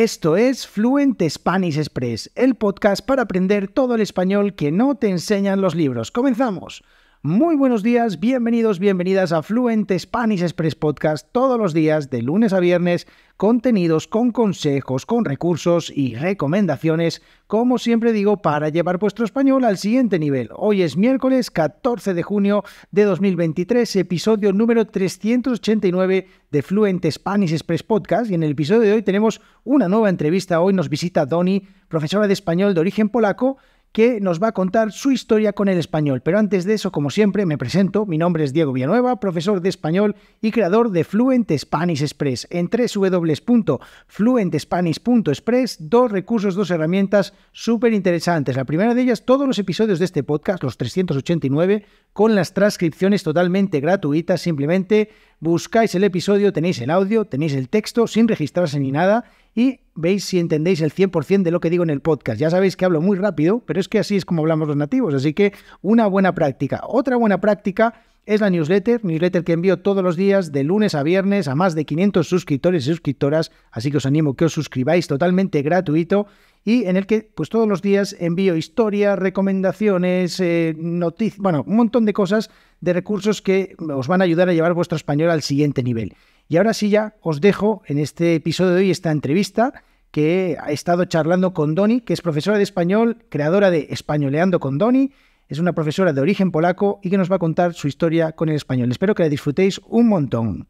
Esto es Fluent Spanish Express, el podcast para aprender todo el español que no te enseñan los libros. ¡Comenzamos! Muy buenos días, bienvenidos, bienvenidas a Fluent Spanish Express Podcast, todos los días, de lunes a viernes, contenidos con consejos, con recursos y recomendaciones, como siempre digo, para llevar vuestro español al siguiente nivel. Hoy es miércoles 14 de junio de 2023, episodio número 389 de Fluent Spanish Express Podcast, y en el episodio de hoy tenemos una nueva entrevista. Hoy nos visita Doni, profesora de español de origen polaco, que nos va a contar su historia con el español. Pero antes de eso, como siempre, me presento. Mi nombre es Diego Villanueva, profesor de español y creador de Fluent Spanish Express. En www.fluentspanish.express, dos recursos, dos herramientas súper interesantes. La primera de ellas, todos los episodios de este podcast, los 389, con las transcripciones totalmente gratuitas. Simplemente buscáis el episodio, tenéis el audio, tenéis el texto, sin registrarse ni nada, y veis si entendéis el 100% de lo que digo en el podcast. Ya sabéis que hablo muy rápido, pero es que así es como hablamos los nativos, así que una buena práctica. Otra buena práctica es la newsletter que envío todos los días de lunes a viernes a más de 500 suscriptores y suscriptoras, así que os animo a que os suscribáis, totalmente gratuito, y en el que pues todos los días envío historias, recomendaciones, noticias, bueno, un montón de cosas, de recursos que os van a ayudar a llevar vuestro español al siguiente nivel. Y ahora sí ya os dejo en este episodio de hoy esta entrevista que he estado charlando con Doni, que es profesora de español, creadora de Españoleando con Doni. Es una profesora de origen polaco y que nos va a contar su historia con el español. Espero que la disfrutéis un montón.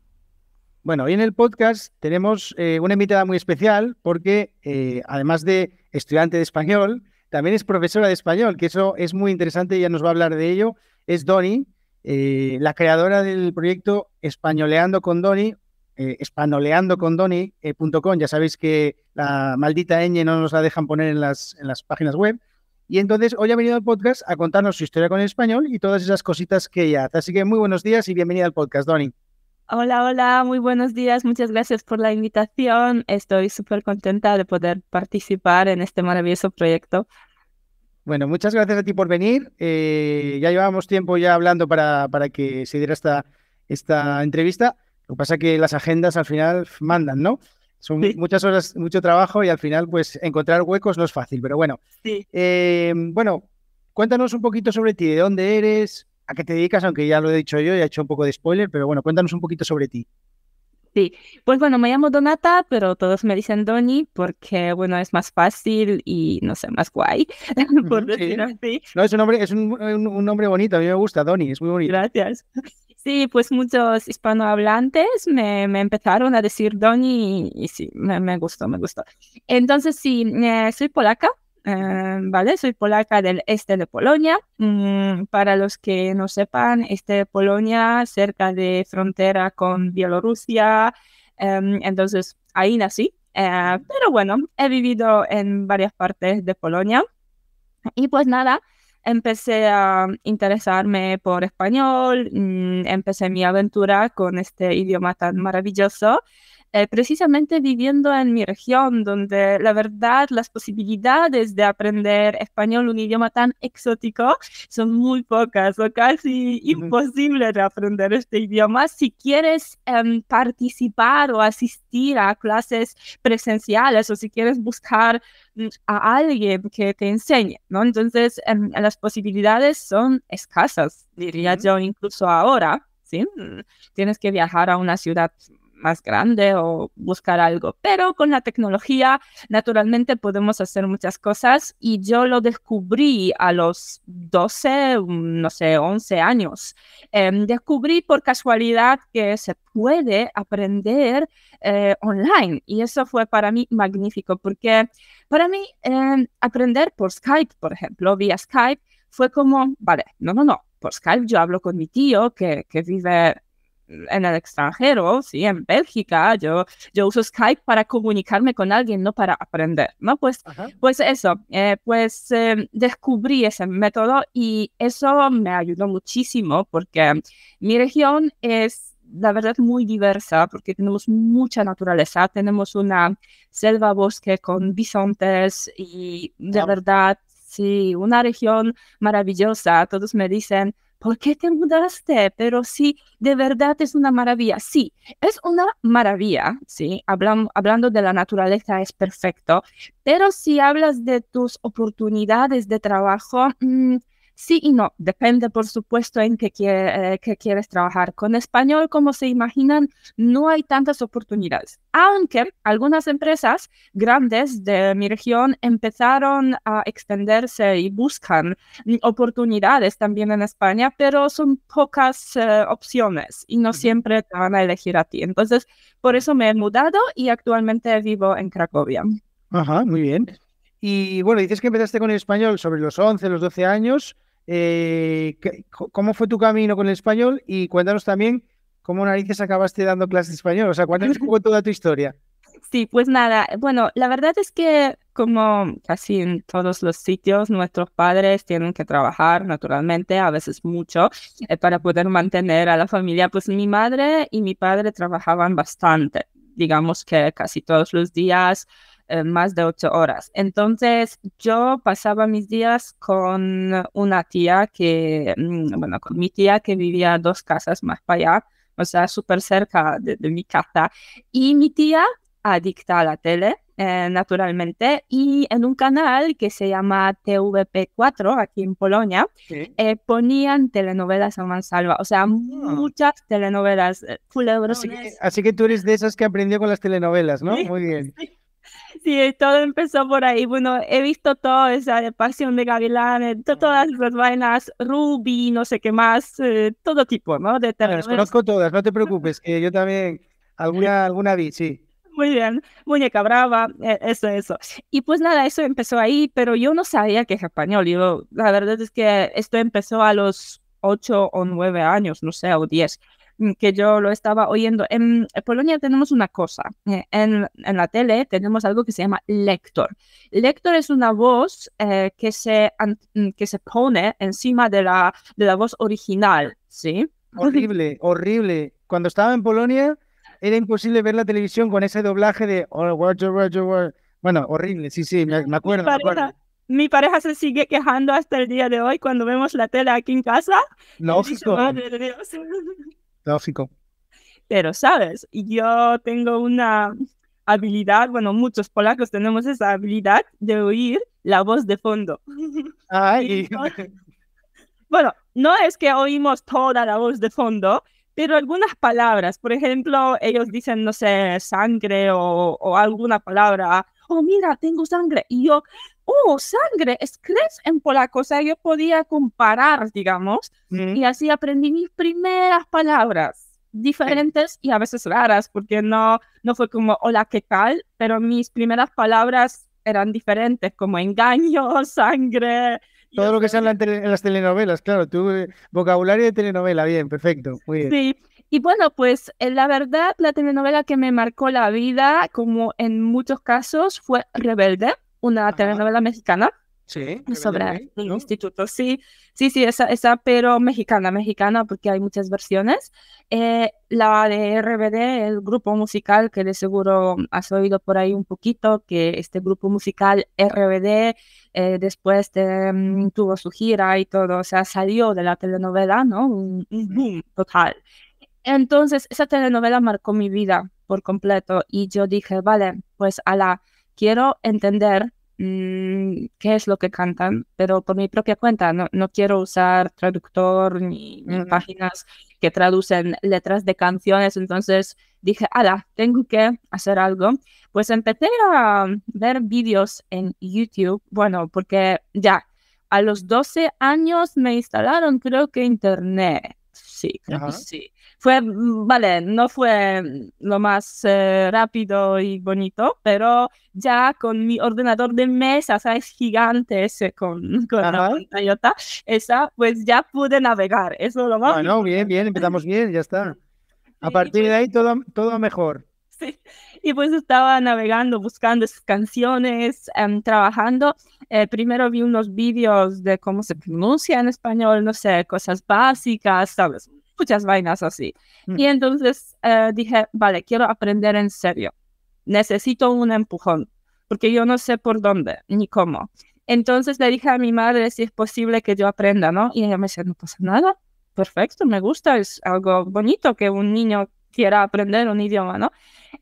Bueno, hoy en el podcast tenemos una invitada muy especial porque además de estudiante de español, también es profesora de español, que eso es muy interesante, ella nos va a hablar de ello. Es Doni, la creadora del proyecto Españoleando con Doni, espanoleandocondoni.com. Ya sabéis que la maldita ñ no nos la dejan poner en las páginas web. Y entonces hoy ha venido al podcast a contarnos su historia con el español y todas esas cositas que ella hace. Así que muy buenos días y bienvenida al podcast, Doni. Hola, hola, muy buenos días. Muchas gracias por la invitación. Estoy súper contenta de poder participar en este maravilloso proyecto. Bueno, muchas gracias a ti por venir. Ya llevábamos tiempo ya hablando para que se diera esta entrevista. Lo que pasa es que las agendas al final mandan, ¿no? Son muchas horas, mucho trabajo y al final pues encontrar huecos no es fácil, pero bueno. Sí. Bueno, cuéntanos un poquito sobre ti, de dónde eres, a qué te dedicas, aunque ya lo he dicho yo, ya he hecho un poco de spoiler, pero bueno, cuéntanos un poquito sobre ti. Sí, pues bueno, me llamo Donata, pero todos me dicen Doni porque, bueno, es más fácil y, no sé, más guay, por decir así. No, es un nombre bonito, a mí me gusta, Doni, es muy bonito. Gracias. Sí, pues muchos hispanohablantes me empezaron a decir Doni y sí, me gustó. Entonces, sí, soy polaca, ¿vale? Soy polaca del este de Polonia. Para los que no sepan, este de Polonia, cerca de frontera con Bielorrusia, entonces ahí nací. Pero bueno, he vivido en varias partes de Polonia y pues nada, empecé a interesarme por español, empecé mi aventura con este idioma tan maravilloso. Precisamente viviendo en mi región, donde la verdad las posibilidades de aprender español, un idioma tan exótico, son muy pocas o casi imposible de aprender este idioma. Si quieres participar o asistir a clases presenciales o si quieres buscar a alguien que te enseñe, ¿no? Entonces las posibilidades son escasas, diría yo, incluso ahora, ¿sí? Tienes que viajar a una ciudad más grande o buscar algo, pero con la tecnología naturalmente podemos hacer muchas cosas y yo lo descubrí a los 12, no sé, 11 años. Descubrí por casualidad que se puede aprender online y eso fue para mí magnífico porque para mí aprender por Skype, por ejemplo, vía Skype, fue como, vale, no, por Skype yo hablo con mi tío que vive en el extranjero, sí, en Bélgica, yo uso Skype para comunicarme con alguien, no para aprender, ¿no? Pues eso, descubrí ese método y eso me ayudó muchísimo porque mi región es, la verdad, muy diversa porque tenemos mucha naturaleza, tenemos una selva bosque con bisontes y de verdad, sí, una región maravillosa. Todos me dicen, ¿por qué te mudaste? Pero sí, de verdad es una maravilla. Sí, es una maravilla, ¿sí? Hablando de la naturaleza es perfecto, pero si hablas de tus oportunidades de trabajo, sí y no, depende por supuesto en qué quieres trabajar. Con español, como se imaginan, no hay tantas oportunidades, aunque algunas empresas grandes de mi región empezaron a extenderse y buscan oportunidades también en España, pero son pocas opciones y no siempre te van a elegir a ti. Entonces, por eso me he mudado y actualmente vivo en Cracovia. Ajá, muy bien. Y bueno, dices que empezaste con el español sobre los 11, los 12 años. ¿Cómo fue tu camino con el español? Y cuéntanos también cómo narices acabaste dando clases de español. O sea, cuéntanos toda tu historia. Sí, pues nada. Bueno, la verdad es que como casi en todos los sitios, nuestros padres tienen que trabajar naturalmente, a veces mucho, para poder mantener a la familia. Pues mi madre y mi padre trabajaban bastante, digamos que casi todos los días, más de 8 horas. Entonces yo pasaba mis días con una tía que, bueno, con mi tía que vivía 2 casas más para allá, o sea, súper cerca de mi casa. Y mi tía, adicta a la tele, naturalmente, y en un canal que se llama TVP4, aquí en Polonia, ¿sí? Ponían telenovelas a mansalva, o sea, muchas telenovelas, culebros. Así que tú eres de esas que aprendió con las telenovelas, ¿no? Sí. Muy bien. Sí, todo empezó por ahí. Bueno, he visto toda esa de Pasión de Gavilán, todas las vainas, Rubí, no sé qué más, todo tipo, ¿no? De las conozco todas, no te preocupes, que yo también alguna vi, sí. Muy bien, Muñeca Brava, eso. Y pues nada, eso empezó ahí, pero yo no sabía que es español. Yo, la verdad es que esto empezó a los 8 o 9 años, no sé, o 10. Que yo lo estaba oyendo. En Polonia tenemos una cosa, en la tele tenemos algo que se llama lector. Lector es una voz que se pone encima de la voz original, ¿sí? Horrible, horrible. Cuando estaba en Polonia era imposible ver la televisión con ese doblaje de... Bueno, horrible, sí, me acuerdo, me acuerdo. Mi pareja se sigue quejando hasta el día de hoy cuando vemos la tele aquí en casa. Lógico. Madre de Dios. Lógico. Pero, ¿sabes? Yo tengo una habilidad, bueno, muchos polacos tenemos esa habilidad de oír la voz de fondo. Ay. Bueno, no es que oímos toda la voz de fondo, pero algunas palabras, por ejemplo, ellos dicen, no sé, sangre o alguna palabra, oh, mira, tengo sangre, y yo, oh, sangre, es krew en polaco, o sea, yo podía comparar, digamos, y así aprendí mis primeras palabras diferentes y a veces raras, porque no fue como hola, ¿qué tal? Pero mis primeras palabras eran diferentes, como engaño, sangre... Todo lo que sea en las telenovelas, claro, tu vocabulario de telenovela, bien, perfecto, muy bien. Sí. Y bueno, pues la verdad, la telenovela que me marcó la vida, como en muchos casos, fue Rebelde, una telenovela mexicana. Sí. Sobre un instituto, sí, esa, pero mexicana, porque hay muchas versiones. La de RBD, el grupo musical, que de seguro has oído por ahí un poquito, que este grupo musical RBD después tuvo su gira y todo, o sea, salió de la telenovela, ¿no? Un boom total. Entonces, esa telenovela marcó mi vida por completo y yo dije, vale, pues quiero entender qué es lo que cantan, pero por mi propia cuenta, no quiero usar traductor ni páginas que traducen letras de canciones. Entonces dije, tengo que hacer algo. Pues empecé a ver vídeos en YouTube, bueno, porque ya a los 12 años me instalaron, creo que internet, sí, creo que sí. No fue lo más rápido y bonito, pero ya con mi ordenador de mesa, ¿sabes? Gigante ese con la pantallota, esa, pues ya pude navegar, eso lo más. Bueno, bien, empezamos bien, ya está. A partir de ahí todo mejor. Sí, y pues estaba navegando, buscando esas canciones, trabajando. Primero vi unos vídeos de cómo se pronuncia en español, no sé, cosas básicas, ¿sabes? Muchas vainas así. Y entonces dije, vale, quiero aprender en serio. Necesito un empujón, porque yo no sé por dónde ni cómo. Entonces le dije a mi madre si es posible que yo aprenda, ¿no? Y ella me dice, no pasa nada, perfecto, me gusta, es algo bonito que un niño quiera aprender un idioma, ¿no?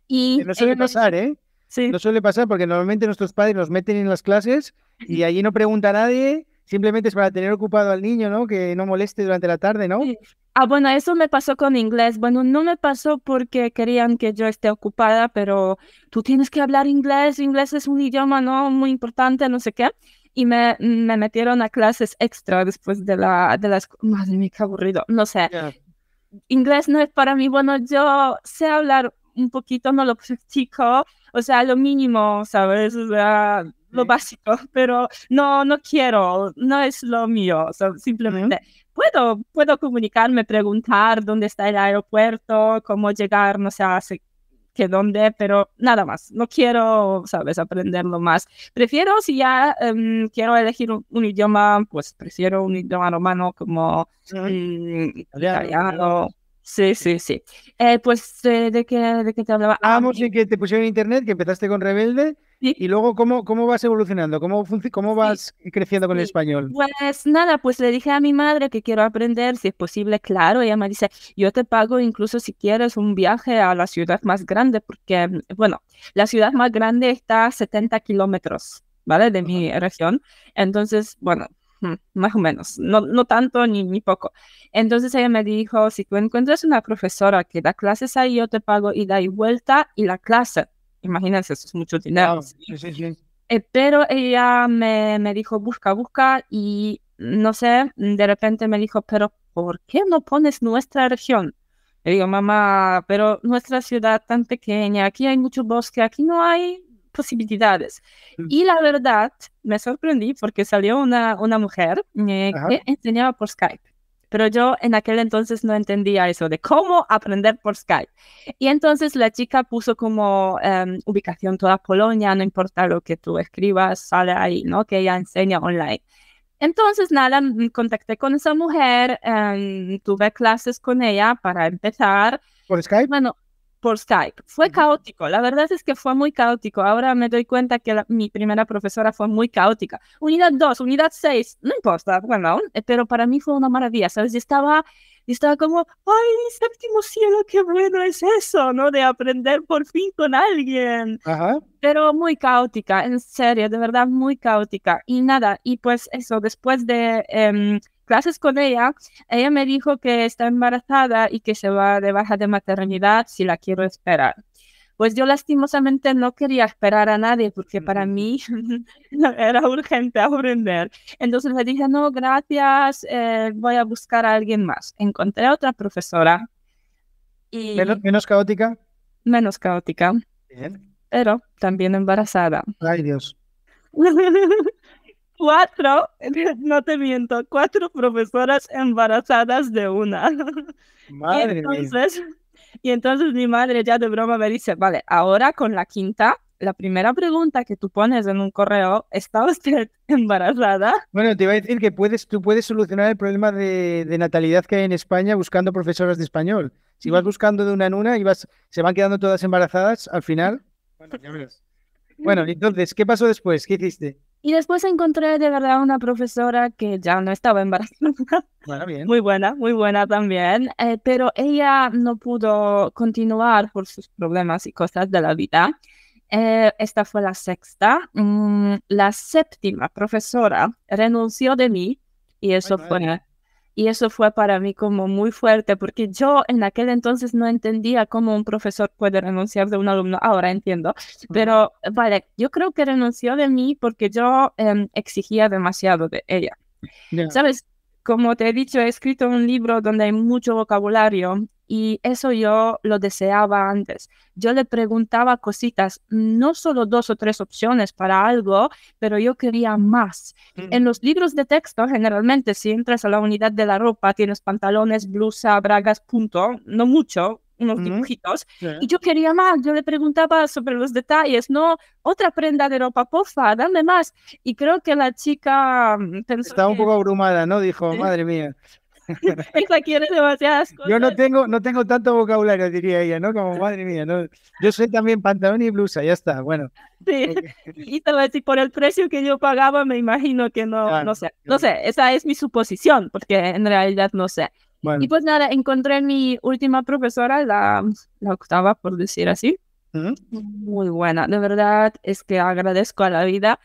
Y no suele pasar, ¿eh? Sí. No suele pasar porque normalmente nuestros padres nos meten en las clases y allí no pregunta a nadie, simplemente es para tener ocupado al niño, ¿no? Que no moleste durante la tarde, ¿no? Sí. Ah, bueno, eso me pasó con inglés. Bueno, no me pasó porque querían que yo esté ocupada, pero tú tienes que hablar inglés, inglés es un idioma, ¿no? Muy importante, no sé qué. Y me metieron a clases extra después de las... Madre mía, qué aburrido, no sé. Yeah. Inglés no es para mí. Bueno, yo sé hablar un poquito, no lo practico, o sea, lo mínimo, ¿sabes? O sea, lo básico, pero no quiero, no es lo mío, o sea, simplemente puedo comunicarme, preguntar dónde está el aeropuerto, cómo llegar, no sé, que dónde, pero nada más, no quiero, ¿sabes?, aprenderlo más. Prefiero, si ya quiero elegir un idioma, pues prefiero un idioma romano como italiano. Sí, sí, sí. Pues, ¿de qué te hablaba? Vamos, en que te pusieron en internet, que empezaste con Rebelde, ¿sí? Y luego, ¿cómo vas evolucionando? ¿Cómo vas creciendo con el español? Pues nada, pues le dije a mi madre que quiero aprender, si es posible, claro. Ella me dice, yo te pago incluso si quieres un viaje a la ciudad más grande, porque, bueno, la ciudad más grande está a 70 kilómetros, ¿vale? De mi región. Entonces, bueno... más o menos, no tanto ni poco. Entonces ella me dijo, si tú encuentras una profesora que da clases ahí, yo te pago ida y vuelta y la clase. Imagínense, eso es mucho dinero. Wow, sí. Pero ella me dijo, busca, y no sé, de repente me dijo, pero ¿por qué no pones nuestra región? Le digo, mamá, pero nuestra ciudad tan pequeña, aquí hay mucho bosque, aquí no hay... posibilidades. Y la verdad, me sorprendí porque salió una mujer que enseñaba por Skype. Pero yo en aquel entonces no entendía eso de cómo aprender por Skype. Y entonces la chica puso como ubicación toda Polonia, no importa lo que tú escribas, sale ahí, ¿no? Que ella enseña online. Entonces, nada, contacté con esa mujer, tuve clases con ella para empezar. ¿Por Skype? Bueno, por Skype. Fue caótico, la verdad es que fue muy caótico. Ahora me doy cuenta que mi primera profesora fue muy caótica. Unidad 2, unidad 6, no importa, bueno, pero para mí fue una maravilla, ¿sabes? Yo estaba como, ¡ay, séptimo cielo, qué bueno es eso!, ¿no? De aprender por fin con alguien. Ajá. Pero muy caótica, en serio, de verdad, muy caótica. Y nada, y pues eso, después de... clases con ella me dijo que está embarazada y que se va de baja de maternidad si la quiero esperar. Pues yo lastimosamente no quería esperar a nadie porque para mí era urgente aprender. Entonces le dije, no, gracias, voy a buscar a alguien más. Encontré a otra profesora. Y... ¿Menos caótica? Menos caótica. Bien. Pero también embarazada. Ay, Dios. 4, no te miento, 4 profesoras embarazadas de una. Madre mía. Y entonces mi madre ya de broma me dice, vale, ahora con la quinta, la primera pregunta que tú pones en un correo, ¿está usted embarazada? Bueno, te iba a decir que tú puedes solucionar el problema de natalidad que hay en España buscando profesoras de español. Si vas buscando de una en una y se van quedando todas embarazadas, al final... Bueno, ya verás. Bueno, entonces, ¿qué pasó después? ¿Qué hiciste? Y después encontré de verdad una profesora que ya no estaba embarazada. Bueno, bien. Muy buena también. Pero ella no pudo continuar por sus problemas y cosas de la vida. Esta fue la 6ª. La 7ª profesora renunció de mí y eso fue para mí como muy fuerte, porque yo en aquel entonces no entendía cómo un profesor puede renunciar de un alumno. Ahora entiendo, pero vale, yo creo que renunció de mí porque yo exigía demasiado de ella. Yeah. ¿Sabes? Como te he dicho, he escrito un libro donde hay mucho vocabulario y eso yo lo deseaba antes. Yo le preguntaba cositas, no solo 2 o 3 opciones para algo, pero yo quería más. En los libros de texto, generalmente, si entras a la unidad de la ropa, tienes pantalones, blusa, bragas, punto, no mucho, unos dibujitos. Y yo quería más, yo le preguntaba sobre los detalles, no, otra prenda de ropa, porfa, dame más. Y creo que la chica pensó estaba un poco abrumada, ¿no? Dijo, madre mía. Ella quiere demasiadas cosas. Yo no tengo tanto vocabulario, diría ella, ¿no? Como, madre mía, ¿no? Yo soy también pantalón y blusa, ya está, bueno. Sí, y tal vez por el precio que yo pagaba me imagino que no, claro, no sé, esa es mi suposición, porque en realidad no sé. Bueno. Y pues nada, encontré a mi última profesora, la octava, por decir así. Muy buena, de verdad es que agradezco a la vida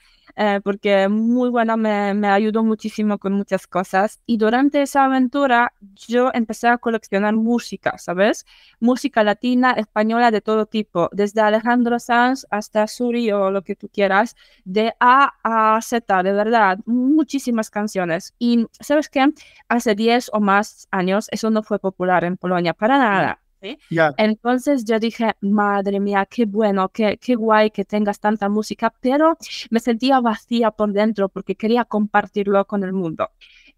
porque muy buena, me ayudó muchísimo con muchas cosas. Y durante esa aventura yo empecé a coleccionar música, ¿sabes? Música latina, española, de todo tipo, desde Alejandro Sanz hasta Suri o lo que tú quieras, de A a Z, de verdad, muchísimas canciones. Y ¿sabes qué? Hace 10 o más años eso no fue popular en Polonia, para nada. ¿Sí? Yeah. Entonces yo dije, madre mía, qué bueno, qué guay que tengas tanta música, pero me sentía vacía por dentro porque quería compartirlo con el mundo.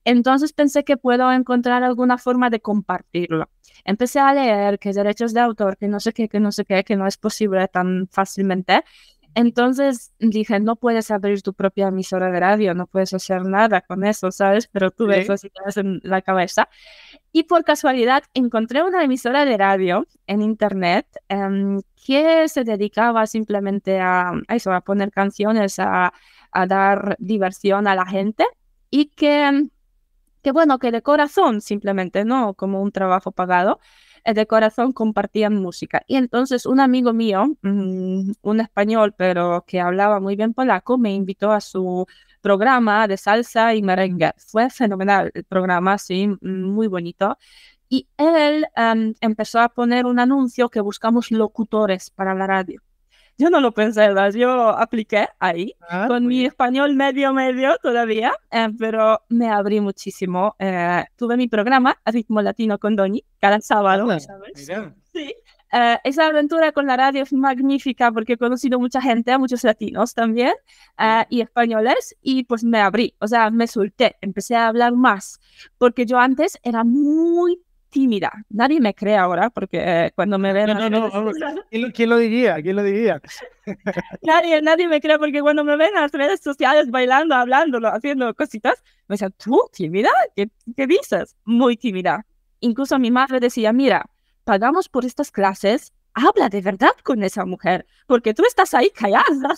Entonces pensé que puedo encontrar alguna forma de compartirlo. Empecé a leer que derechos de autor, que no sé qué, que no es posible tan fácilmente. Entonces dije, no puedes abrir tu propia emisora de radio, no puedes hacer nada con eso, ¿sabes? Pero tú ves eso en la cabeza. Y por casualidad encontré una emisora de radio en internet que se dedicaba simplemente a eso, a poner canciones, a dar diversión a la gente y que bueno, que de corazón simplemente, no como un trabajo pagado, de corazón compartían música. Y entonces un amigo mío, un español pero que hablaba muy bien polaco, me invitó a su programa de salsa y merengue. Fue fenomenal el programa, sí, muy bonito. Y él empezó a poner un anuncio que buscamos locutores para la radio. Yo no lo pensé, ¿verdad? Yo apliqué ahí, con mi español medio todavía, pero me abrí muchísimo. Tuve mi programa, Ritmo Latino con Doni, cada sábado, ¿sabes? Sí. Esa aventura con la radio es magnífica porque he conocido mucha gente, muchos latinos también, y españoles, y pues me abrí, o sea, me solté, empecé a hablar más, porque yo antes era muy tímida. Nadie me cree ahora porque cuando me ven... No, ¿Quién lo diría? Nadie me cree porque cuando me ven en las redes sociales bailando, hablando, haciendo cositas, me dicen, ¿tú tímida? ¿Qué dices? Muy tímida. Incluso mi madre decía, mira, pagamos por estas clases, habla de verdad con esa mujer, porque tú estás ahí callada.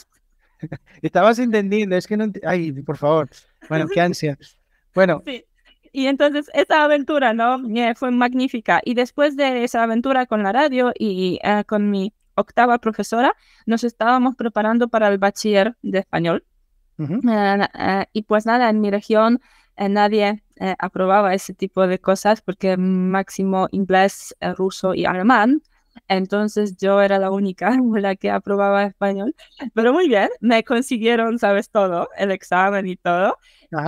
Estabas entendiendo, es que no... Ay, por favor. Bueno, qué ansia. Bueno... Sí. Y entonces esa aventura, ¿no? Fue magnífica. Y después de esa aventura con la radio y con mi octava profesora, nos estábamos preparando para el bachiller de español. Y pues nada, en mi región nadie aprobaba ese tipo de cosas porque máximo inglés, ruso y alemán. Entonces yo era la única la que aprobaba español. Pero muy bien, me consiguieron, ¿sabes? Todo, el examen y todo.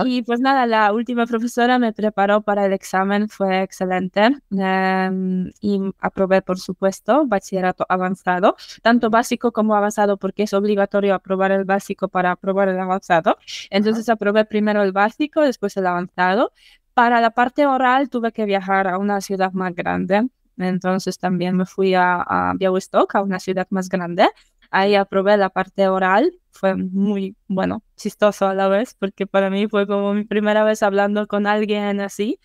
Y pues nada, la última profesora me preparó para el examen, fue excelente, y aprobé, por supuesto, bachillerato avanzado, tanto básico como avanzado, porque es obligatorio aprobar el básico para aprobar el avanzado. Entonces aprobé primero el básico, después el avanzado. Para la parte oral tuve que viajar a una ciudad más grande, entonces también me fui a Bialystok, a una ciudad más grande. Ahí aprobé la parte oral, fue muy, bueno, chistoso a la vez, porque para mí fue como mi primera vez hablando con alguien así.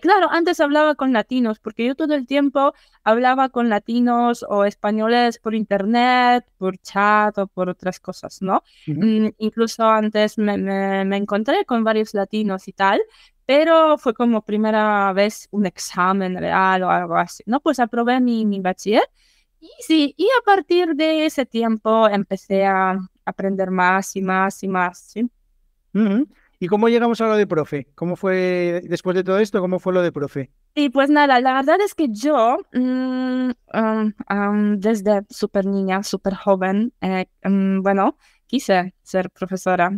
Claro, antes hablaba con latinos, porque yo todo el tiempo hablaba con latinos o españoles por internet, por chat o por otras cosas, ¿no? Incluso antes me encontré con varios latinos y tal, pero fue como primera vez un examen real o algo así, ¿no? Pues aprobé mi bachiller. Y sí, y a partir de ese tiempo empecé a aprender más y más y más, ¿sí? ¿Y cómo llegamos a lo de profe? ¿Cómo fue, después de todo esto, cómo fue lo de profe? Sí, pues nada, la verdad es que yo, desde súper niña, súper joven, bueno, quise ser profesora.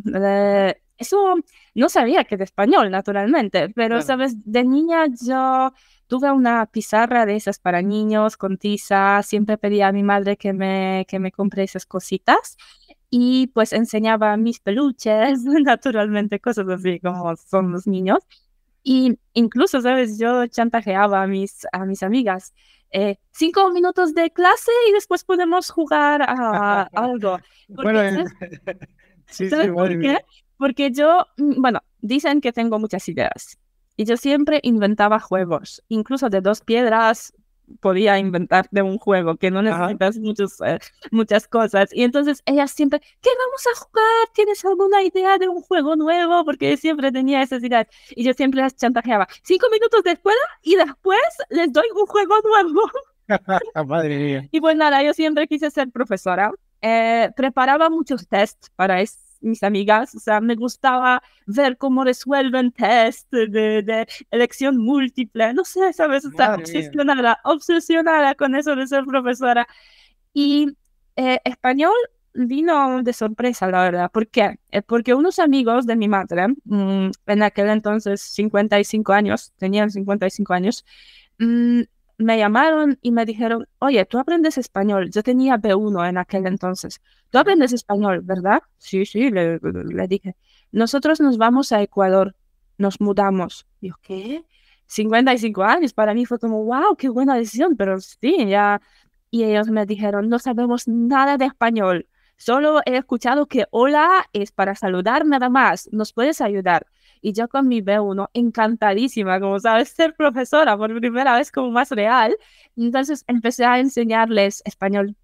Eso no sabía que de español, naturalmente, pero, ¿sabes? De niña yo... Tuve una pizarra de esas para niños, con tiza, siempre pedía a mi madre que me compre esas cositas y pues enseñaba mis peluches, naturalmente, cosas así como son los niños. Y incluso, ¿sabes? Yo chantajeaba a mis amigas. 5 minutos de clase y después podemos jugar a algo. Porque, bueno, ¿sabes por qué? Porque yo, bueno, dicen que tengo muchas ideas. Y yo siempre inventaba juegos, incluso de 2 piedras, podía inventarte un juego, que no necesitas muchas cosas. Y entonces ella siempre, ¿qué vamos a jugar? ¿Tienes alguna idea de un juego nuevo? Porque siempre tenía esas ideas. Y yo siempre las chantajeaba. 5 minutos de escuela y después les doy un juego nuevo. Madre mía. Y pues nada, yo siempre quise ser profesora. Preparaba muchos tests para mis amigas, o sea, me gustaba ver cómo resuelven test de elección múltiple, no sé, ¿sabes? Estaba obsesionada con eso de ser profesora. Y español vino de sorpresa, la verdad. ¿Por qué? Porque unos amigos de mi madre, en aquel entonces 55 años, tenían 55 años, me llamaron y me dijeron, oye, tú aprendes español. Yo tenía B1 en aquel entonces. Tú aprendes español, ¿verdad? Sí, sí, le dije. Nosotros nos vamos a Ecuador, nos mudamos. Y yo, ¿qué? 55 años, para mí fue como, wow, qué buena decisión, pero sí, ya. Y ellos me dijeron, no sabemos nada de español. Solo he escuchado que hola es para saludar nada más. ¿Nos puedes ayudar? Y yo con mi B1, encantadísima, como sabes, ser profesora por primera vez como más real. Entonces empecé a enseñarles español.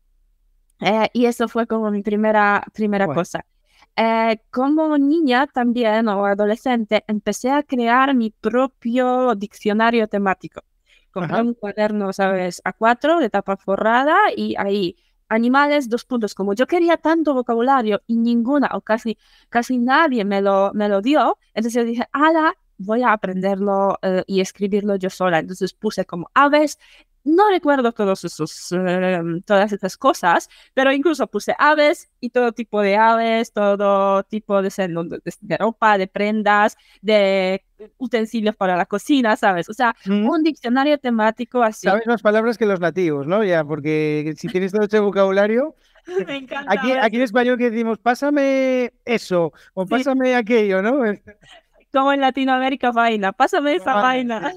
Y eso fue como mi primera cosa. Como niña también, o adolescente, empecé a crear mi propio diccionario temático. Compré un cuaderno, ¿sabes? A4 de tapa forrada y ahí... animales, 2 puntos, como yo quería tanto vocabulario y ninguna o casi nadie me lo dio, entonces yo dije, ala, voy a aprenderlo y escribirlo yo sola. Entonces puse como aves, no recuerdo todas esas cosas, pero incluso puse aves y todo tipo de aves, todo tipo de ropa, de prendas, de utensilios para la cocina, ¿sabes? O sea, un diccionario temático así. Sabes más palabras que los nativos, ¿no? Ya, porque si tienes todo este vocabulario... Me encanta. Aquí en español que decimos, pásame eso, o pásame aquello, ¿no? Como en Latinoamérica, vaina, pásame esa vaina.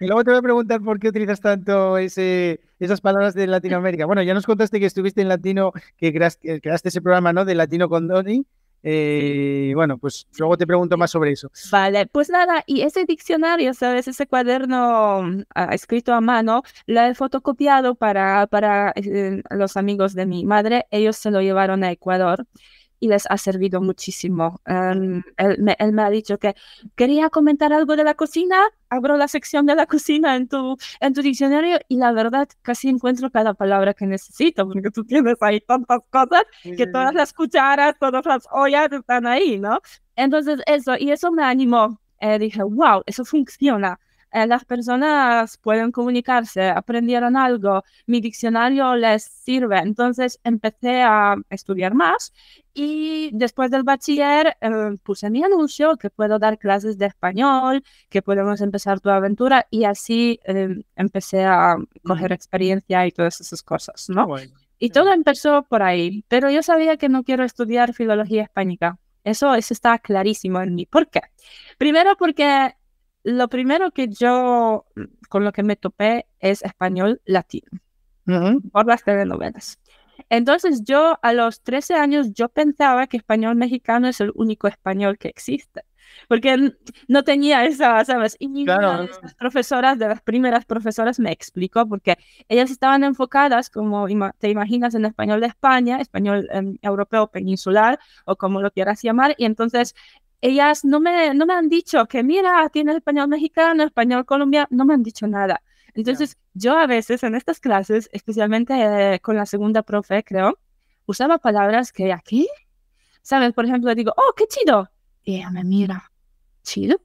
Y luego te voy a preguntar por qué utilizas tanto esas palabras de Latinoamérica. Bueno, ya nos contaste que estuviste en Latino, que creaste ese programa, ¿no? De Latino con Doni. Bueno, pues luego te pregunto más sobre eso. Vale, pues nada, y ese diccionario, ¿sabes? Ese cuaderno escrito a mano, lo he fotocopiado para los amigos de mi madre. Ellos se lo llevaron a Ecuador. Y les ha servido muchísimo. Él me ha dicho que quería comentar algo de la cocina, abro la sección de la cocina en tu diccionario y la verdad casi encuentro cada palabra que necesito, porque tú tienes ahí tantas cosas que todas las cucharas, todas las ollas están ahí, ¿no? Entonces eso me animó. Dije, wow, eso funciona. Las personas pueden comunicarse, aprendieron algo, mi diccionario les sirve. Entonces empecé a estudiar más y después del bachiller puse mi anuncio que puedo dar clases de español, que podemos empezar tu aventura y así empecé a coger experiencia y todas esas cosas, ¿no? Bueno, y todo empezó por ahí, pero yo sabía que no quiero estudiar filología hispánica. Eso está clarísimo en mí. ¿Por qué? Primero porque... lo primero que yo, con lo que me topé, es español latino, por las telenovelas. Entonces yo, a los 13 años, yo pensaba que español mexicano es el único español que existe, porque no tenía esa, ¿sabes? Y ninguna de esas profesoras, de las primeras profesoras, me explicó, porque ellas estaban enfocadas, como te imaginas, en español de España, español europeo peninsular, o como lo quieras llamar, y entonces... ellas no me han dicho que, mira, tiene español mexicano, español colombiano, no me han dicho nada. Entonces, yo a veces en estas clases, especialmente con la segunda profe, creo, usaba palabras que aquí, ¿sabes? Por ejemplo, digo, oh, qué chido. Y ella me mira, ¿chido?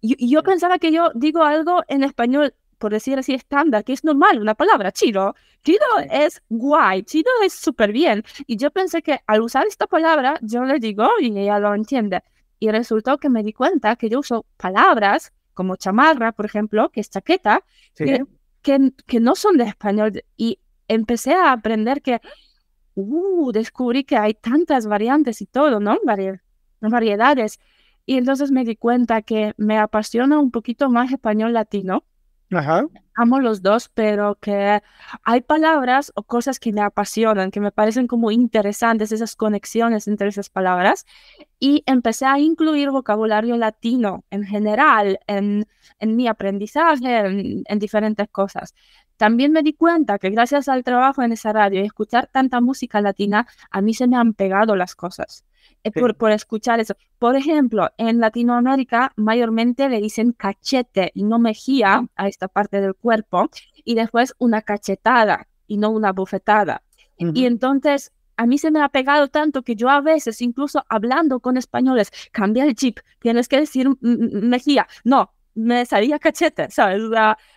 Y yo pensaba que yo digo algo en español, por decir así, estándar, que es normal, una palabra, chido. Chido es guay, chido es súper bien. Y yo pensé que al usar esta palabra, yo le digo y ella lo entiende. Y resultó que me di cuenta que yo uso palabras como chamarra, por ejemplo, que es chaqueta, que no son de español. Y empecé a aprender que, descubrí que hay tantas variantes y todo, ¿no? Variedades. Y entonces me di cuenta que me apasiona un poquito más español latino Ajá. Amo los dos, pero que hay palabras o cosas que me apasionan, que me parecen como interesantes esas conexiones entre esas palabras, y empecé a incluir vocabulario latino en general, en mi aprendizaje, en diferentes cosas. También me di cuenta que gracias al trabajo en esa radio y escuchar tanta música latina, a mí se me han pegado las cosas. Sí. Por escuchar eso. Por ejemplo, en Latinoamérica mayormente le dicen cachete y no mejilla a esta parte del cuerpo, y después una cachetada y no una bofetada. Uh-huh. Y entonces a mí se me ha pegado tanto que yo a veces, incluso hablando con españoles, cambia el chip, tienes que decir mejilla, no, me salía cachete, ¿sabes?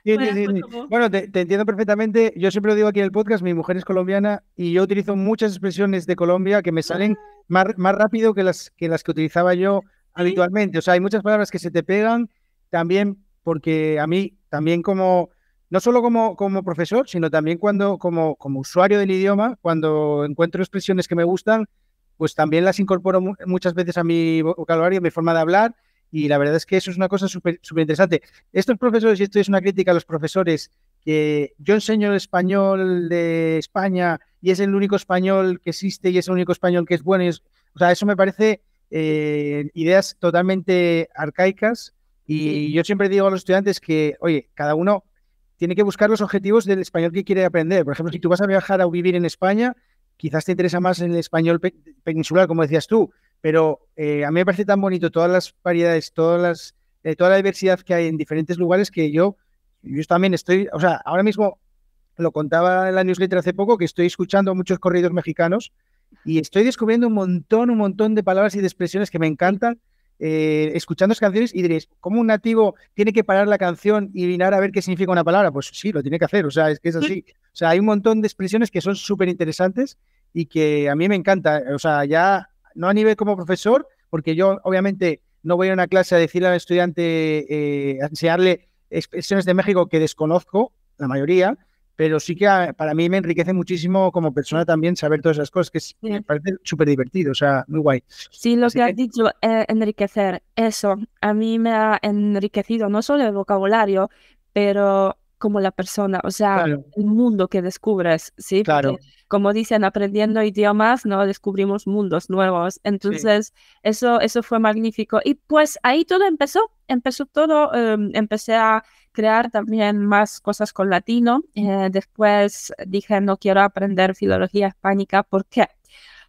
Sí. Como... Bueno, te entiendo perfectamente. Yo siempre lo digo aquí en el podcast, mi mujer es colombiana y yo utilizo muchas expresiones de Colombia que me salen más rápido que las que utilizaba yo habitualmente. O sea, hay muchas palabras que se te pegan también, porque a mí también como, no solo como profesor, sino también como usuario del idioma, cuando encuentro expresiones que me gustan, pues también las incorporo muchas veces a mi vocabulario, a mi forma de hablar. Y la verdad es que eso es una cosa súper interesante. Estos profesores, y esto es una crítica a los profesores, que yo enseño el español de España y es el único español que existe y es el único español que es bueno. O sea, eso me parece ideas totalmente arcaicas. Y yo siempre digo a los estudiantes que, oye, cada uno tiene que buscar los objetivos del español que quiere aprender. Por ejemplo, si tú vas a viajar o vivir en España, quizás te interesa más el español peninsular, como decías tú. Pero a mí me parece tan bonito todas las variedades, toda la diversidad que hay en diferentes lugares, que yo también estoy, o sea, ahora mismo lo contaba en la newsletter hace poco, que estoy escuchando muchos corridos mexicanos y estoy descubriendo un montón de palabras y de expresiones que me encantan, escuchando las canciones, y diréis, ¿cómo un nativo tiene que parar la canción y mirar a ver qué significa una palabra? Pues sí, lo tiene que hacer, o sea, es que es así. O sea, hay un montón de expresiones que son súper interesantes y que a mí me encanta, o sea, ya... No a nivel como profesor, porque yo obviamente no voy a una clase a decirle al estudiante, a enseñarle expresiones de México que desconozco, la mayoría, pero sí que para mí me enriquece muchísimo como persona también saber todas esas cosas, que sí, me parece súper divertido, o sea, muy guay. Sí, lo que has dicho, enriquecer, eso, a mí me ha enriquecido no solo el vocabulario, pero... como la persona, o sea, claro, el mundo que descubres, ¿sí? Claro. Porque, como dicen, aprendiendo idiomas, ¿no? Descubrimos mundos nuevos. Entonces, sí, eso fue magnífico. Y pues ahí todo empezó todo, empecé a crear también más cosas con latino. Después dije, no quiero aprender filología hispánica. ¿Por qué?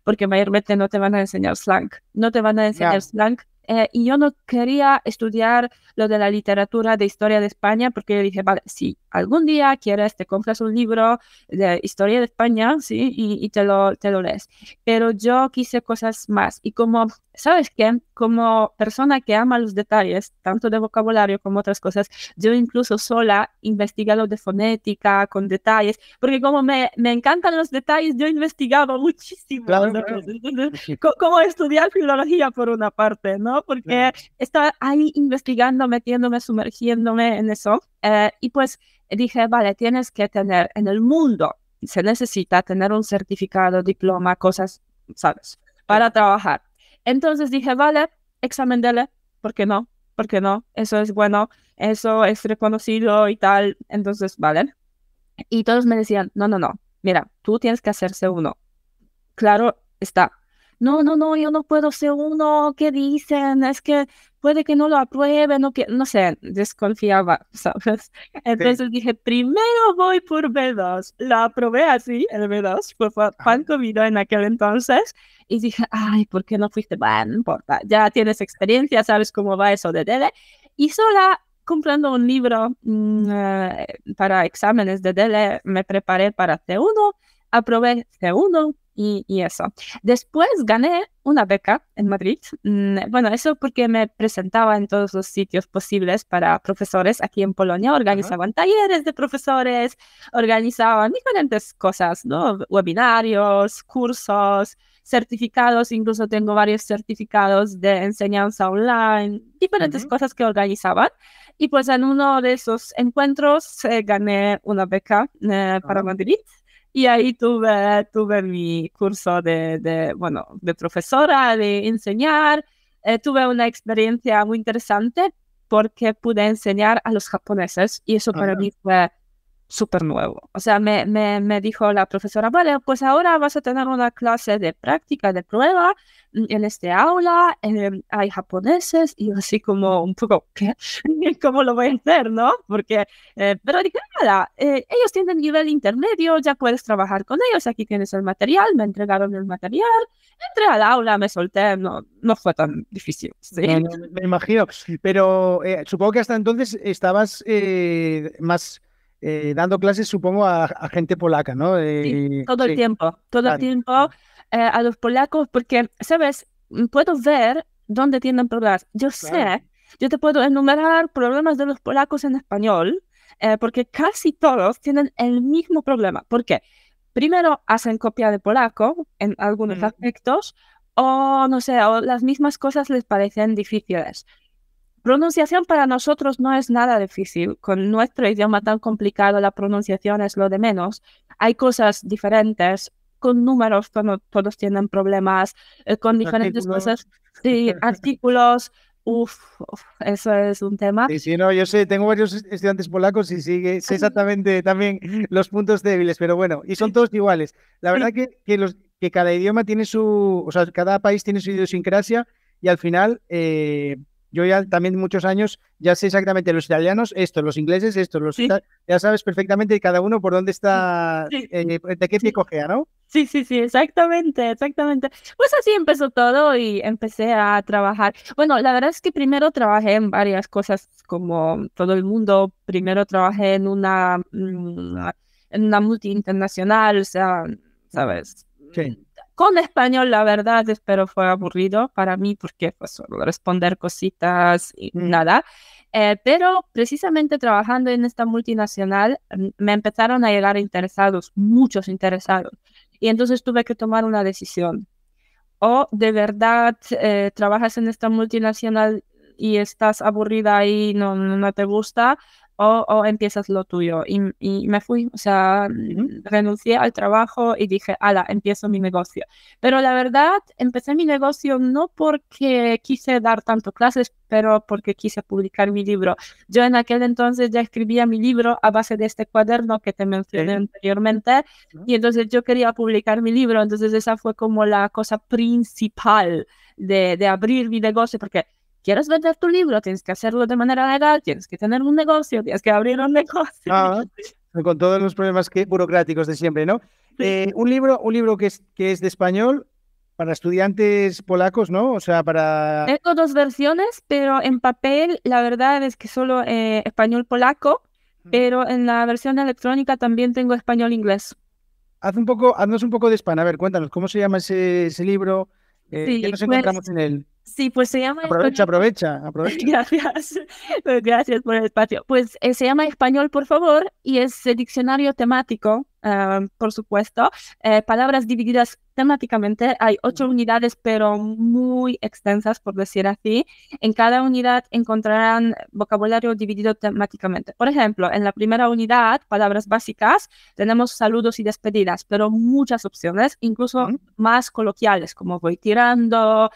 Porque mayormente no te van a enseñar slang. No te van a enseñar slang. Y yo no quería estudiar lo de la literatura de historia de España, porque yo dije, vale, si algún día quieres, te compras un libro de historia de España, ¿sí? Y te lo lees. Pero yo quise cosas más. Y como, ¿sabes qué? Como persona que ama los detalles, tanto de vocabulario como otras cosas, yo incluso sola investigué lo de fonética, con detalles, porque como me encantan los detalles, yo investigaba muchísimo. Claro, ¿no? Entonces, como estudiar filología por una parte, ¿no? Porque estaba ahí investigando, metiéndome, sumergiéndome en eso. Y pues dije, vale, tienes que tener, en el mundo se necesita tener un certificado, diploma, cosas, ¿sabes? Para trabajar. Entonces dije, vale, examen DELE, ¿por qué no? ¿Por qué no? Eso es bueno, eso es reconocido y tal. Entonces, vale. Y todos me decían, no, mira, tú tienes que hacerse uno. Claro está. No, yo no puedo ser uno, ¿qué dicen? Es que puede que no lo aprueben, no sé, desconfiaba, ¿sabes? Entonces dije, primero voy por B2, la aprobé así, el B2, fue cuánto vino en aquel entonces, y dije, ay, ¿por qué no fuiste? Bueno, no importa, ya tienes experiencia, sabes cómo va eso de DELE, y sola comprando un libro para exámenes de DELE, me preparé para C1, aprobé C1, Y eso. Después gané una beca en Madrid. Bueno, eso porque me presentaba en todos los sitios posibles para profesores aquí en Polonia. Organizaban talleres de profesores, organizaban diferentes cosas, ¿no? Webinarios, cursos, certificados. Incluso tengo varios certificados de enseñanza online, diferentes cosas que organizaban. Y pues en uno de esos encuentros gané una beca para Madrid. Y ahí tuve mi curso de profesora, de enseñar. Tuve una experiencia muy interesante, porque pude enseñar a los japoneses y eso para mí fue súper nuevo. O sea, me dijo la profesora, vale, pues ahora vas a tener una clase de práctica, de prueba, en este aula, hay japoneses, y así como un poco, ¿qué? ¿Cómo lo voy a hacer, no? Porque, pero dije, nada, ellos tienen nivel intermedio, ya puedes trabajar con ellos, aquí tienes el material, me entregaron el material, entré al aula, me solté, no fue tan difícil. ¿Sí? Me imagino, pero supongo que hasta entonces estabas más... dando clases, supongo, a gente polaca, ¿no? Sí, todo el tiempo, todo el tiempo a los polacos, porque, ¿sabes? Puedo ver dónde tienen problemas. Yo sé, yo te puedo enumerar problemas de los polacos en español, porque casi todos tienen el mismo problema. ¿Por qué? Primero, hacen copia de polaco en algunos aspectos, o no sé, o las mismas cosas les parecen difíciles. Pronunciación para nosotros no es nada difícil. Con nuestro idioma tan complicado, la pronunciación es lo de menos. Hay cosas diferentes, con números todos tienen problemas, con diferentes cosas. Sí, artículos. Uf, eso es un tema. Sí, sí, no, yo sé, tengo varios estudiantes polacos y sí, sé exactamente también los puntos débiles, pero bueno, y son todos iguales. La verdad que cada idioma tiene su, o sea, cada país tiene su idiosincrasia y al final... yo ya también muchos años ya sé exactamente los italianos, esto, los ingleses, esto, los... Sí. Ya sabes perfectamente cada uno por dónde está, de qué pie cojea, ¿no? Sí, sí, sí, exactamente, exactamente. Pues así empezó todo y empecé a trabajar. Bueno, la verdad es que primero trabajé en varias cosas como todo el mundo. Primero trabajé en una multi internacional, o sea, ¿sabes? Sí. Con español, la verdad, pero fue aburrido para mí porque fue solo responder cositas y nada. Pero precisamente trabajando en esta multinacional me empezaron a llegar interesados, muchos interesados. Y entonces tuve que tomar una decisión. O de verdad trabajas en esta multinacional y estás aburrida y no te gusta, o empiezas lo tuyo. Y me fui, o sea, renuncié al trabajo y dije, ala, empiezo mi negocio. Pero la verdad, empecé mi negocio no porque quise dar tanto clases, pero porque quise publicar mi libro. Yo en aquel entonces ya escribía mi libro a base de este cuaderno que te mencioné anteriormente, y entonces yo quería publicar mi libro, entonces esa fue como la cosa principal de abrir mi negocio, porque... ¿Quieres vender tu libro? Tienes que hacerlo de manera legal, tienes que tener un negocio, tienes que abrir un negocio. Ah, con todos los problemas burocráticos de siempre, ¿no? Un libro que es de español para estudiantes polacos, ¿no? O sea, para... Tengo dos versiones, pero en papel la verdad es que solo español polaco, pero en la versión electrónica también tengo español inglés. Haznos un poco de spam, a ver, cuéntanos, ¿cómo se llama ese libro? Sí, ¿qué nos encontramos en él? Sí, pues se llama... Aprovecha. Gracias por el espacio. Pues se llama Español, por favor, y es diccionario temático, por supuesto. Palabras divididas temáticamente. Hay 8 unidades, pero muy extensas, por decir así. En cada unidad encontrarán vocabulario dividido temáticamente. Por ejemplo, en la primera unidad, palabras básicas, tenemos saludos y despedidas, pero muchas opciones, incluso más coloquiales, como voy tirando...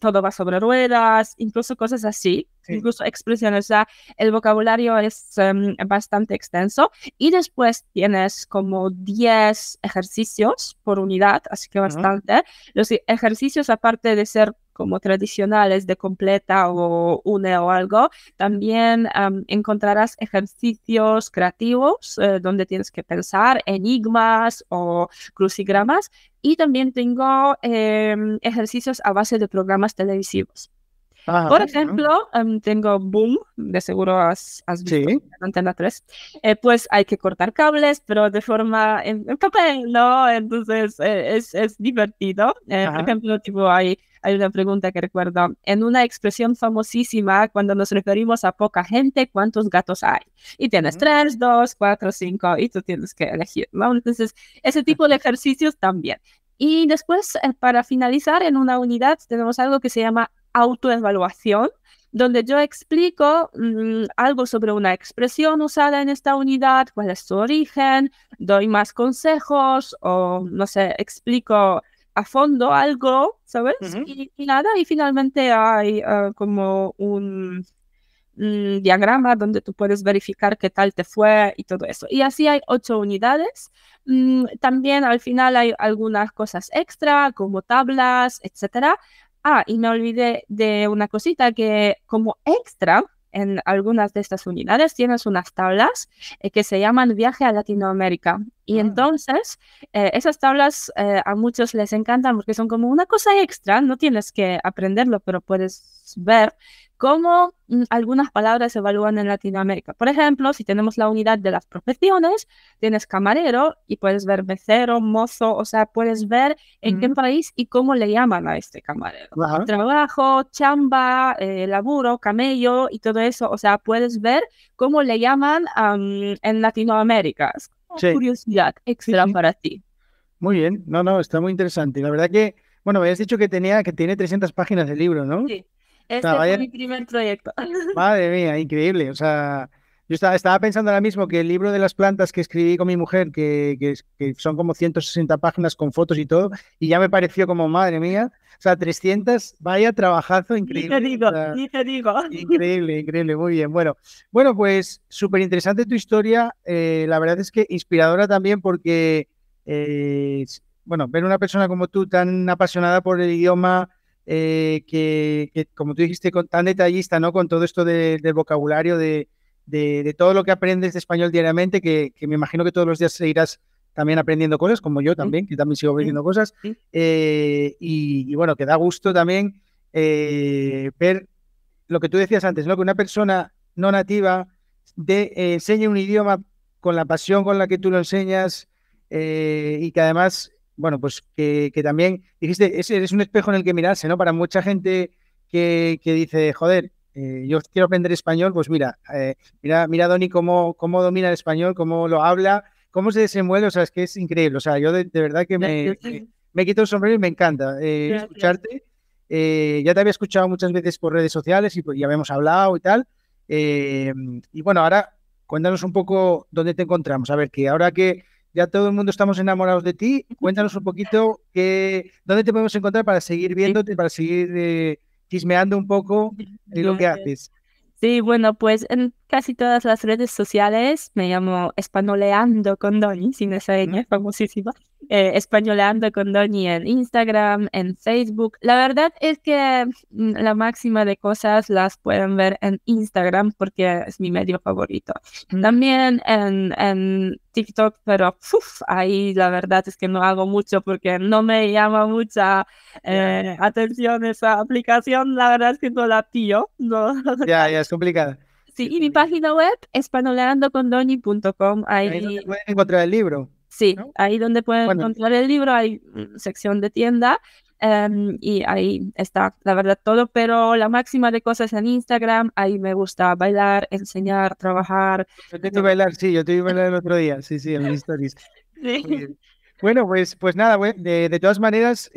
todo va sobre ruedas, incluso cosas así, incluso expresiones, o sea, el vocabulario es bastante extenso, y después tienes como 10 ejercicios por unidad, así que bastante. Los ejercicios, aparte de ser como tradicionales de completa o une o algo, también encontrarás ejercicios creativos donde tienes que pensar enigmas o crucigramas, y también tengo ejercicios a base de programas televisivos. Por ejemplo, tengo Boom, de seguro has visto en Antena 3. Pues hay que cortar cables, pero de forma en papel, ¿no? Entonces es divertido. Por ejemplo, tipo, hay una pregunta que recuerdo. En una expresión famosísima, cuando nos referimos a poca gente, ¿cuántos gatos hay? Y tienes 3, 2, 4, 5, y tú tienes que elegir, ¿no? Entonces, ese tipo de ejercicios también. Y después, para finalizar, en una unidad tenemos algo que se llama autoevaluación, donde yo explico algo sobre una expresión usada en esta unidad, cuál es su origen, doy más consejos o, no sé, explico a fondo algo, ¿sabes? Y finalmente hay como un diagrama donde tú puedes verificar qué tal te fue y todo eso. Y así hay 8 unidades. También al final hay algunas cosas extra como tablas, etcétera. Ah, y me olvidé de una cosita, que como extra en algunas de estas unidades tienes unas tablas que se llaman Viaje a Latinoamérica. Y entonces esas tablas a muchos les encantan porque son como una cosa extra, no tienes que aprenderlo, pero puedes ver cómo algunas palabras se evalúan en Latinoamérica. Por ejemplo, si tenemos la unidad de las profesiones, tienes camarero y puedes ver mesero, mozo, o sea, puedes ver en qué país y cómo le llaman a este camarero. Trabajo, chamba, laburo, camello y todo eso, o sea, puedes ver cómo le llaman en Latinoamérica. Es como curiosidad extra para ti. Muy bien, no, está muy interesante. La verdad que, bueno, me habías dicho que tiene 300 páginas de libro, ¿no? Sí. Este fue mi primer proyecto. Madre mía, increíble. O sea, yo estaba pensando ahora mismo que el libro de las plantas que escribí con mi mujer, que son como 160 páginas con fotos y todo, y ya me pareció como, madre mía, o sea, 300, vaya trabajazo increíble. Ni te digo. Increíble, muy bien. Bueno, pues súper interesante tu historia. La verdad es que inspiradora también porque, bueno, ver una persona como tú tan apasionada por el idioma, que como tú dijiste, tan detallista, ¿no? Con todo esto del vocabulario, de todo lo que aprendes de español diariamente, que me imagino que todos los días seguirás también aprendiendo cosas, como yo también, que también sigo aprendiendo cosas, y bueno, que da gusto también ver lo que tú decías antes, ¿no? Que una persona no nativa enseñe un idioma con la pasión con la que tú lo enseñas, y que además... Bueno, pues que también dijiste, es un espejo en el que mirarse, ¿no? Para mucha gente que dice, joder, yo quiero aprender español, pues mira Doni cómo domina el español, cómo lo habla, cómo se desenvuelve, o sea, es que es increíble. O sea, yo de verdad que me quito el sombrero y me encanta escucharte. Ya te había escuchado muchas veces por redes sociales y ya habíamos hablado y tal. Y bueno, ahora cuéntanos un poco dónde te encontramos. A ver, que ahora que... Ya todo el mundo estamos enamorados de ti. Cuéntanos un poquito dónde te podemos encontrar para seguir viéndote, para seguir chismeando un poco de lo que haces. Sí, bueno, pues en casi todas las redes sociales me llamo Españoleando con Doni, sin esa ñ, famosísima. Españoleando con Doni en Instagram, en Facebook. La verdad es que la máxima de cosas las pueden ver en Instagram porque es mi medio favorito. También en TikTok, pero ahí la verdad es que no hago mucho porque no me llama mucha atención esa aplicación. La verdad es que no la pillo. No. Ya, es complicada. Sí, y mi página web, espanoleandocondoni.com. Ahí pueden encontrar el libro. Sí, ¿no? Ahí donde pueden encontrar el libro, hay sección de tienda y ahí está, la verdad, todo, pero la máxima de cosas en Instagram. Ahí me gusta bailar, enseñar, trabajar. Yo te vi bailar, sí, yo te vi bailar el otro día, sí, en mis stories. Sí. Bueno, pues nada, de todas maneras,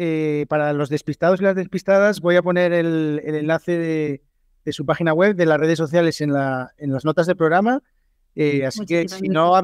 para los despistados y las despistadas, voy a poner el enlace de su página web, de las redes sociales en las notas del programa. Así que si no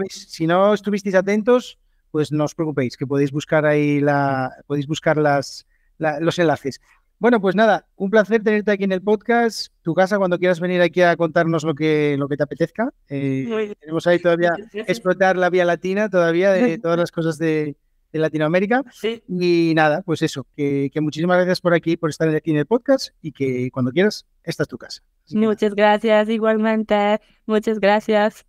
estuvisteis atentos, pues no os preocupéis, que podéis buscar ahí los enlaces. Bueno, pues nada, un placer tenerte aquí en el podcast, tu casa, cuando quieras venir aquí a contarnos lo que te apetezca. Tenemos ahí todavía explotar la vía latina, todavía de todas las cosas de Latinoamérica. Sí. Y nada, pues eso, que muchísimas gracias por estar aquí en el podcast y que cuando quieras, esta es tu casa. Muchas gracias, igualmente. Muchas gracias.